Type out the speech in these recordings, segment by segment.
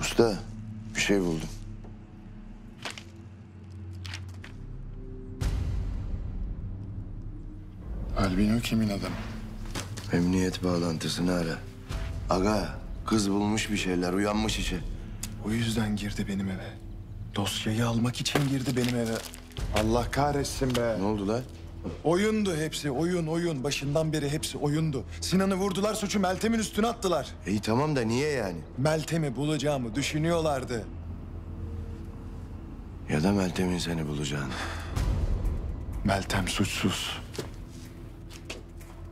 Usta, bir şey buldum. Albin o kimin adamı? Emniyet bağlantısını ara. Aga, kız bulmuş bir şeyler, uyanmış içi. O yüzden girdi benim eve. Dosyayı almak için girdi benim eve. Allah kahretsin be. Ne oldu lan? Oyundu hepsi, oyun. Başından beri hepsi oyundu. Sinan'ı vurdular, suçu Meltem'in üstüne attılar. İyi tamam da niye yani? Meltem'i bulacağımı düşünüyorlardı. Ya da Meltem'in seni bulacağını. Meltem suçsuz.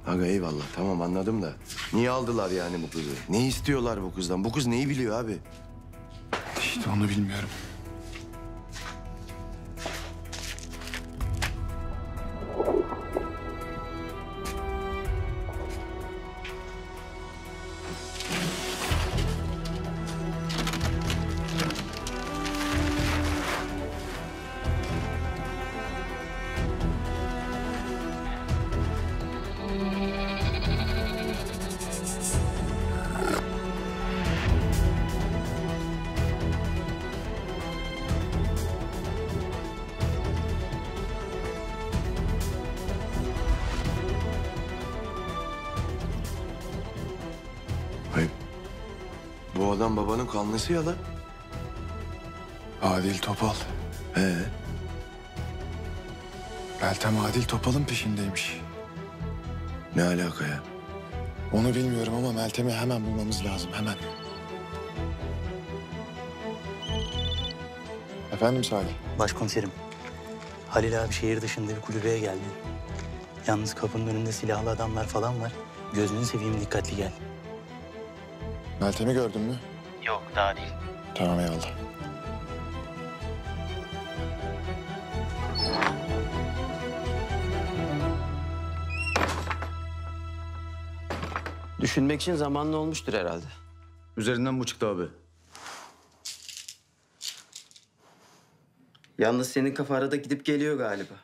Aga eyvallah, tamam anladım da. Niye aldılar yani bu kızı? Ne istiyorlar bu kızdan? Bu kız neyi biliyor abi? İşte onu bilmiyorum. Bu adam babanın kanlısı ya lan. Adil Topal. Meltem Adil Topal'ın peşindeymiş. Ne alaka ya? Onu bilmiyorum ama Meltem'i hemen bulmamız lazım, hemen. Efendim Salih? Başkomiserim, Halil abi şehir dışında bir kulübeye geldi. Yalnız kapının önünde silahlı adamlar falan var. Gözünü seveyim, dikkatli gel. Meltem'i gördün mü? Yok, daha değil. Tamam, eyvallah. Düşünmek için zamanlı olmuştur herhalde. Üzerinden bu çıktı abi. Yalnız senin kafa arada gidip geliyor galiba.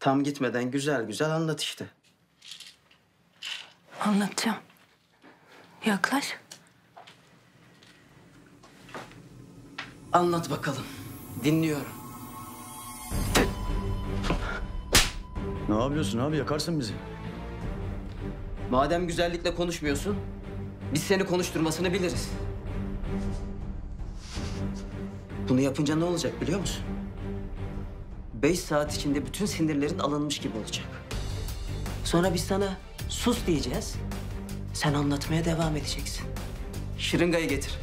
Tam gitmeden güzel güzel anlat işte. Anlatacağım. Yaklaş. Anlat bakalım. Dinliyorum. Ne yapıyorsun abi? Yakarsın bizi. Madem güzellikle konuşmuyorsun, biz seni konuşturmasını biliriz. Bunu yapınca ne olacak biliyor musun? 5 saat içinde bütün sinirlerin alınmış gibi olacak. Sonra biz sana sus diyeceğiz. Sen anlatmaya devam edeceksin. Şırıngayı getir.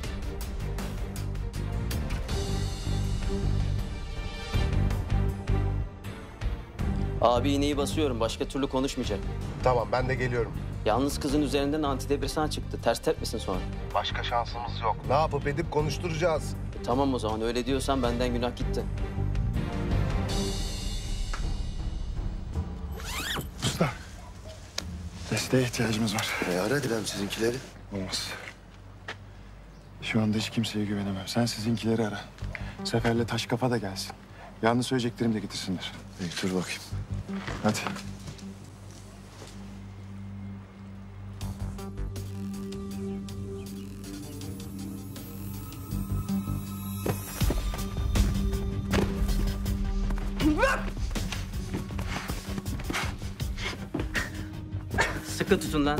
Abi iğneyi basıyorum. Başka türlü konuşmayacak. Tamam, ben de geliyorum. Yalnız kızın üzerinden antidepresan çıktı. Ters tepmesin sonra. Başka şansımız yok. Ne yapıp edip konuşturacağız. Tamam o zaman, öyle diyorsan benden günah gitti. Usta, desteğe ihtiyacımız var. Ara dilerim sizinkileri. Olmaz. Şu anda hiç kimseye güvenemem. Sen sizinkileri ara. Sefer'le Taşkafa da gelsin. Yalnız söyleyeceklerimi de getirsinler. İyi, dur bakayım. Hadi. Sıkı tutun lan.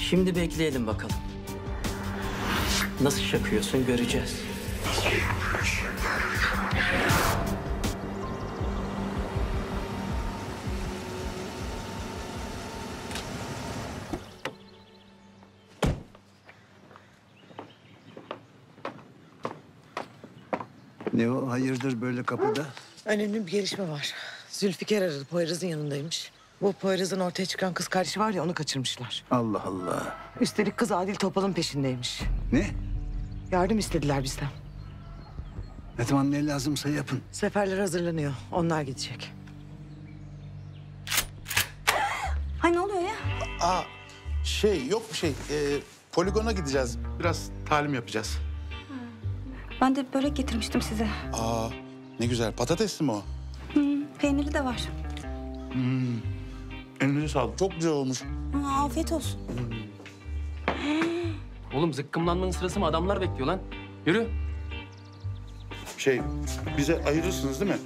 Şimdi bekleyelim bakalım. Nasıl şakıyorsun göreceğiz. Ne o? Hayırdır böyle kapıda? Önemli bir gelişme var. Zülfikar aradı. Poyraz'ın yanındaymış. Bu Poyraz'ın ortaya çıkan kız kardeşi var ya, onu kaçırmışlar. Allah Allah. Üstelik kız Adil Topal'ın peşindeymiş. Ne? Yardım istediler bizden. Ne zaman ne lazımsa yapın. Seferler hazırlanıyor. Onlar gidecek. Hay ne oluyor ya? Aa, yok bir şey. Poligona gideceğiz. Biraz talim yapacağız. Ben de börek getirmiştim size. Aa, ne güzel. Patatesli mi o? Peyniri de var. Elinize sağlık. Çok güzel olmuş. Aa, afiyet olsun. Oğlum zıkkımlanmanın sırası mı? Adamlar bekliyor lan. Yürü. Şey, bize ayırırsınız değil mi?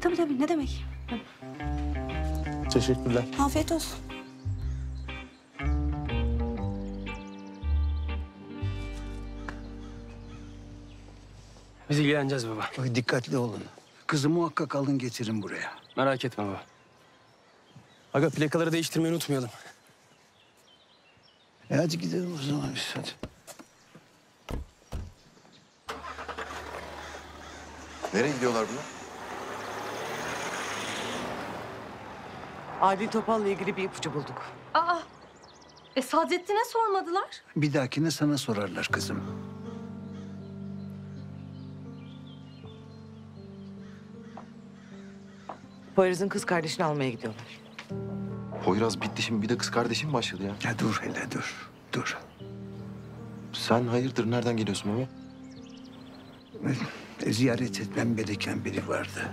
Tabii tabii, ne demek. Teşekkürler. Afiyet olsun. Biz ilgileneceğiz baba. Bak, dikkatli olun. Kızı muhakkak alın getirin buraya. Merak etme baba. Aga, plakaları değiştirmeyi unutmayalım. Hadi gidelim o zaman biz, hadi. Nereye gidiyorlar bunlar? Adil Topal'la ilgili bir ipucu bulduk. Aa! Sadrettin'e sormadılar. Bir dahakine sana sorarlar kızım. Poyraz'ın kız kardeşini almaya gidiyorlar. Poyraz bitti şimdi, bir de kız kardeşim başladı ya. Ya dur hele, dur. Dur. Sen hayırdır, nereden geliyorsun baba? Ziyaret etmem gereken biri vardı.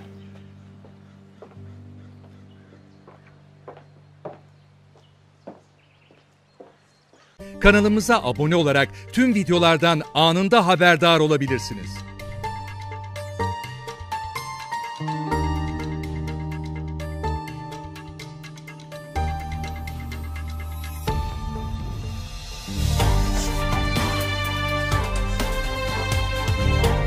Kanalımıza abone olarak tüm videolardan anında haberdar olabilirsiniz.